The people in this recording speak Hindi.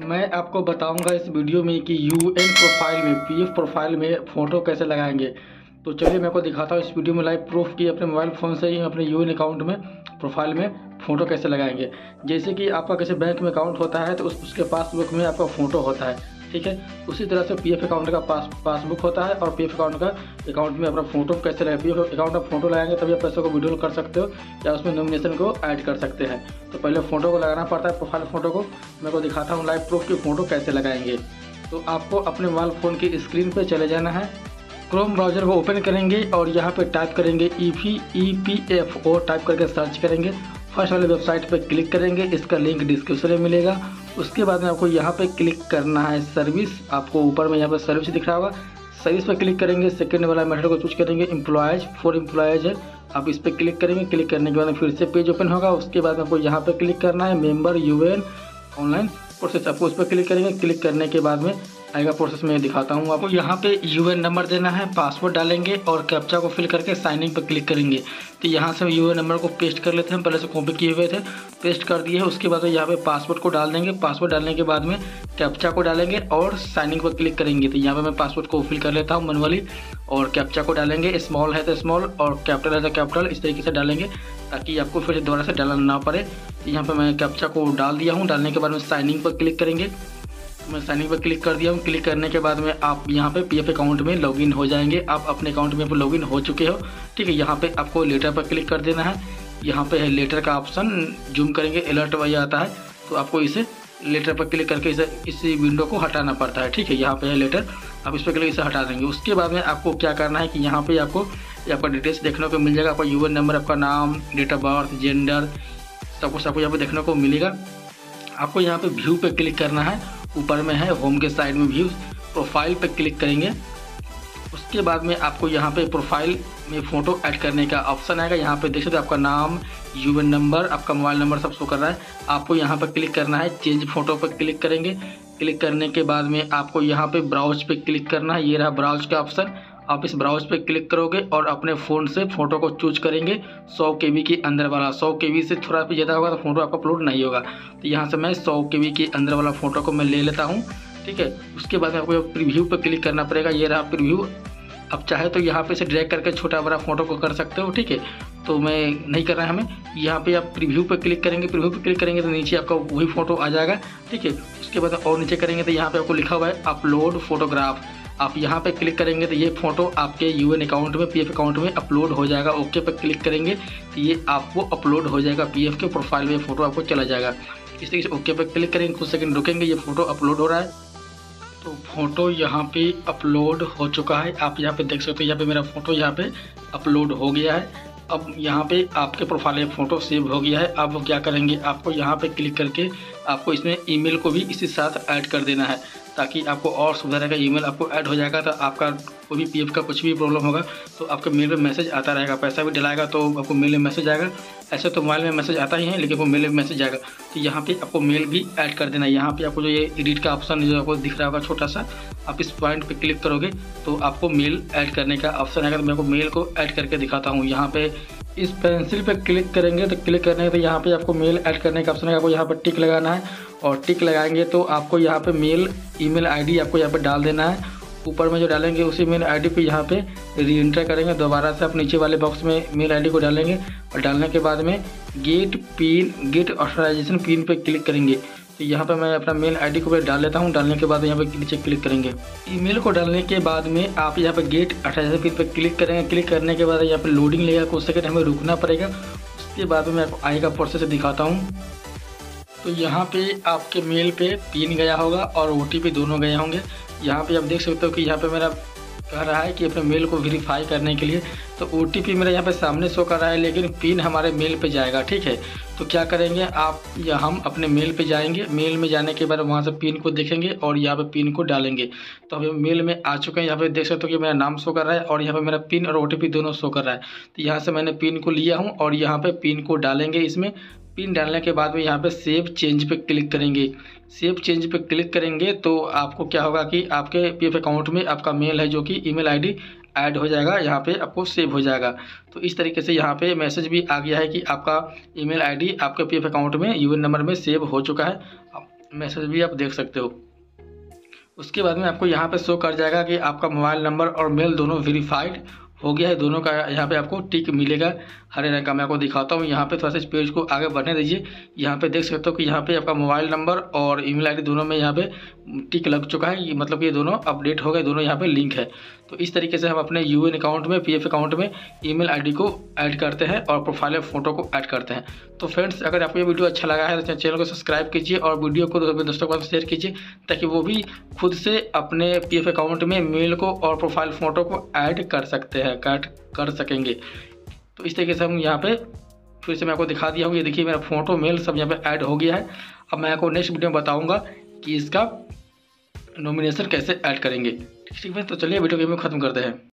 मैं आपको बताऊंगा इस वीडियो में कि यूएन प्रोफाइल में पीएफ प्रोफाइल में फ़ोटो कैसे लगाएंगे। तो चलिए मैं आपको दिखाता हूँ इस वीडियो में लाइव प्रूफ कि अपने मोबाइल फ़ोन से ही अपने यूएन अकाउंट में प्रोफाइल में फ़ोटो कैसे लगाएंगे। जैसे कि आपका कैसे बैंक में अकाउंट होता है तो उसके पासबुक में आपका फ़ोटो होता है, ठीक है। उसी तरह से पीएफ अकाउंट का पासबुक होता है और पीएफ अकाउंट का अकाउंट में अपना फ़ोटो कैसे लगे। पीएफ अकाउंट में फ़ोटो लगाएंगे तभी आप पैसों को विड्रॉल कर सकते हो या उसमें नॉमिनेशन को ऐड कर सकते हैं। तो पहले फ़ोटो को लगाना पड़ता है, प्रोफाइल फ़ोटो को। मैं को दिखाता हूँ लाइव प्रूफ की फ़ोटो कैसे लगाएंगे। तो आपको अपने मोबाइल फ़ोन की स्क्रीन पर चले जाना है, क्रोम ब्राउज़र को ओपन करेंगे और यहाँ पर टाइप करेंगे EPEPFO टाइप करके सर्च करेंगे। फर्स्ट वाले वेबसाइट पर क्लिक करेंगे, इसका लिंक डिस्क्रिप्शन में मिलेगा। उसके बाद में आपको यहाँ पे क्लिक करना है सर्विस। आपको ऊपर में यहाँ पे सर्विस दिख रहा होगा, सर्विस पे क्लिक करेंगे। सेकंड वाला मेथड को चूज करेंगे, एम्प्लॉयज फॉर एम्प्लॉयज है, आप इस पे क्लिक करेंगे। क्लिक करने के बाद फिर से पेज ओपन होगा। उसके बाद आपको यहाँ पे क्लिक करना है मेंबर यूएन ऑनलाइन प्रोसेस, आपको उस पर क्लिक करेंगे। क्लिक करने के बाद में आएगा प्रोसेस, में दिखाता हूँ आपको। यहाँ पे यूएन नंबर देना है, पासवर्ड डालेंगे और कैप्चा को फिल करके साइन इन पर क्लिक करेंगे। तो यहाँ से यूएन नंबर को पेस्ट कर लेते हैं, पहले से कॉपी किए हुए थे, पेस्ट कर दिए। उसके बाद यहाँ पे पासवर्ड को डाल देंगे, पासवर्ड डालने के बाद में कैप्चा को डालेंगे और साइन इन पर क्लिक करेंगे। तो यहाँ पर मैं पासवर्ड को फिल कर लेता हूँ मैनुअली और कैप्चा को डालेंगे, स्मॉल है तो स्मॉल और कैपिटल है तो कैपिटल, इस तरीके से डालेंगे ताकि आपको फिर दोबारा से डालना ना पड़े। यहाँ पर मैं कैप्चा को डाल दिया हूँ, डालने के बाद में साइन इन पर क्लिक करेंगे। मैं साइन इन पर क्लिक कर दिया हूँ। क्लिक करने के बाद में आप यहाँ पे पीएफ अकाउंट में लॉगिन हो जाएंगे। आप अपने अकाउंट में लॉगिन हो चुके हो, ठीक है। यहाँ पे आपको लेटर पर क्लिक कर देना है, यहाँ पे है लेटर का ऑप्शन, जूम करेंगे अलर्ट वाई आता है, तो आपको इसे लेटर पर क्लिक करके इसे इसी विंडो को हटाना पड़ता है, ठीक है। यहाँ पे है लेटर, आप इस पर क्लिक इसे हटा देंगे। उसके बाद में आपको क्या करना है कि यहाँ पर आपको आपका डिटेल्स देखने को मिल जाएगा, आपका यूएन नंबर, आपका नाम, डेट ऑफ बर्थ, जेंडर, सब कुछ आपको यहाँ पर देखने को मिलेगा। आपको यहाँ पर व्यू पर क्लिक करना है, ऊपर में है होम के साइड में व्यू, प्रोफाइल पे क्लिक करेंगे। उसके बाद में आपको यहाँ पे प्रोफाइल में फ़ोटो ऐड करने का ऑप्शन आएगा। यहाँ पे देख सकते हो आपका नाम, यूएन नंबर, आपका मोबाइल नंबर सब शो कर रहा है। आपको यहाँ पे क्लिक करना है, चेंज फ़ोटो पे क्लिक करेंगे। क्लिक करने के बाद में आपको यहाँ पे ब्राउज पे क्लिक करना है, ये रहा ब्राउज का ऑप्शन। आप इस ब्राउज पे क्लिक करोगे और अपने फ़ोन से फ़ोटो को चूज करेंगे। 100 KB के अंदर वाला, 100 KB से थोड़ा भी ज़्यादा होगा तो फ़ोटो आपका अपलोड नहीं होगा। तो यहाँ से मैं 100 KB के अंदर वाला फ़ोटो को मैं ले लेता हूँ, ठीक है। उसके बाद आपको प्रीव्यू पे क्लिक करना पड़ेगा, ये रहा प्रीव्यू। आप चाहे तो यहाँ पे इसे ड्रैग करके छोटा बड़ा फ़ोटो को कर सकते हो, ठीक है। तो मैं नहीं कर रहा है, हमें यहाँ पे आप प्रीव्यू पे क्लिक करेंगे। प्रीव्यू पे क्लिक करेंगे तो नीचे आपका वही फ़ोटो आ जाएगा, ठीक है। उसके बाद और नीचे करेंगे तो यहाँ पे आपको लिखा हुआ है अपलोड फोटोग्राफ, आप यहाँ पे क्लिक करेंगे तो ये फ़ोटो आपके यूएन अकाउंट में पीएफ अकाउंट में अपलोड हो जाएगा। ओके पे क्लिक करेंगे तो ये आपको अपलोड हो जाएगा, पीएफ के प्रोफाइल में फ़ोटो आपको चला जाएगा। इस तरीके से ओके पे क्लिक करेंगे, कुछ सेकंड रुकेंगे, ये फ़ोटो अपलोड हो रहा है। तो फ़ोटो यहाँ पे अपलोड हो चुका है, आप यहाँ पे देख सकते हो। यहाँ पे मेरा फ़ोटो यहाँ पे अपलोड हो गया है। अब यहाँ पे आपके प्रोफाइल में फ़ोटो सेव हो गया है। अब क्या करेंगे, आपको यहाँ पे क्लिक करके आपको इसमें ईमेल को भी इसी साथ ऐड कर देना है ताकि आपको और सुविधा रहेगा। ईमेल आपको ऐड हो जाएगा तो आपका कोई भी पीएफ का कुछ भी प्रॉब्लम होगा तो आपके मेल में मैसेज आता रहेगा। पैसा भी डलाएगा तो आपको मेल में मैसेज आएगा, ऐसे तो मोबाइल में मैसेज आता ही है लेकिन आपको मेल में मैसेज आएगा। तो यहाँ पे आपको मेल भी ऐड कर देना है। यहाँ पे आपको जो ये एडिट का ऑप्शन जो आपको दिख रहा होगा छोटा सा, आप इस पॉइंट पे क्लिक करोगे तो आपको मेल ऐड करने का ऑप्शन आएगा। तो मैं आपको मेल को ऐड करके दिखाता हूँ। यहाँ पे इस पेंसिल पे क्लिक करेंगे तो क्लिक करने तो यहाँ पे आपको मेल ऐड करने का ऑप्शन है, आपको यहाँ पर टिक लगाना है और टिक लगाएंगे तो आपको यहाँ पे मेल ईमेल आईडी आपको यहाँ पे डाल देना है। ऊपर में जो डालेंगे उसी मेल आईडी पे यहाँ पे री एंटर करेंगे, दोबारा से आप नीचे वाले बॉक्स में मेल आईडी को डालेंगे और डालने के बाद में गेट ऑथराइजेशन पिन पे क्लिक करेंगे। तो यहाँ पे मैं अपना मेल आईडी को भी डाल लेता हूँ, डालने के बाद यहाँ पे नीचे क्लिक करेंगे। ईमेल को डालने के बाद में आप यहाँ पे गेट अटैचमेंट पिन पे क्लिक करेंगे। क्लिक करने के बाद यहाँ पे लोडिंग लेगा, कुछ सेकंड हमें रुकना पड़ेगा। उसके बाद में आपको आएगा प्रोसेस दिखाता हूँ। तो यहाँ पे आपके मेल पे पिन गया होगा और OTP दोनों गए होंगे। यहाँ पर आप देख सकते हो कि यहाँ पर मेरा कह रहा है कि अपने मेल को वेरीफाई करने के लिए, तो OTP मेरा यहाँ पे सामने शो कर रहा है लेकिन पिन हमारे मेल पे जाएगा, ठीक है। तो क्या करेंगे आप या हम अपने मेल पे जाएंगे, मेल में जाने के बाद वहाँ से पिन को देखेंगे और यहाँ पे पिन को डालेंगे। तो हम मेल में आ चुके हैं, यहाँ पे देख सकते हो कि मेरा नाम शो कर रहा है और यहाँ पे मेरा पिन और OTP दोनों शो कर रहा है। तो यहाँ से मैंने पिन को लिया हूँ और यहाँ पे पिन को डालेंगे। इसमें पिन डालने के बाद में यहाँ पे सेव चेंज पे क्लिक करेंगे। सेव चेंज पे क्लिक करेंगे तो आपको क्या होगा कि आपके पीएफ अकाउंट में आपका मेल है जो कि ईमेल आईडी ऐड हो जाएगा, यहाँ पे आपको सेव हो जाएगा। तो इस तरीके से यहाँ पे मैसेज भी आ गया है कि आपका ईमेल आईडी आपके पीएफ अकाउंट में यूएन नंबर में सेव हो चुका है। मैसेज भी आप देख सकते हो। उसके बाद में आपको यहाँ पे शो कर जाएगा कि आपका मोबाइल नंबर और मेल दोनों वेरीफाइड हो गया है, दोनों का यहाँ पे आपको टिक मिलेगा हरे रंग का। मैं आपको दिखाता हूँ यहाँ पे, थोड़ा सा इस पेज को आगे बढ़ने दीजिए। यहाँ पे देख सकते हो कि यहाँ पे आपका मोबाइल नंबर और ईमेल आईडी दोनों में यहाँ पे टिक लग चुका है, मतलब ये दोनों अपडेट हो गए, दोनों यहाँ पे लिंक है। तो इस तरीके से हम अपने यूएन अकाउंट में, पीएफ अकाउंट में ईमेल आईडी को ऐड करते हैं और प्रोफाइल फ़ोटो को ऐड करते हैं। तो फ्रेंड्स, अगर आपको ये वीडियो अच्छा लगा है तो चैनल को सब्सक्राइब कीजिए और वीडियो को दोस्तों के साथ शेयर कीजिए ताकि वो भी खुद से अपने पीएफ अकाउंट में मेल को और प्रोफाइल फ़ोटो को ऐड कर सकते हैं, कट कर सकेंगे। तो इस तरीके से हम यहाँ पे फिर से मैं आपको दिखा दिया हूँ, ये देखिए मेरा फोटो मेल सब यहाँ पे ऐड हो गया है। अब मैं आपको नेक्स्ट वीडियो में बताऊंगा कि इसका नॉमिनेशन कैसे ऐड करेंगे। ठीक है, तो चलिए वीडियो गेम में ख़त्म करते हैं।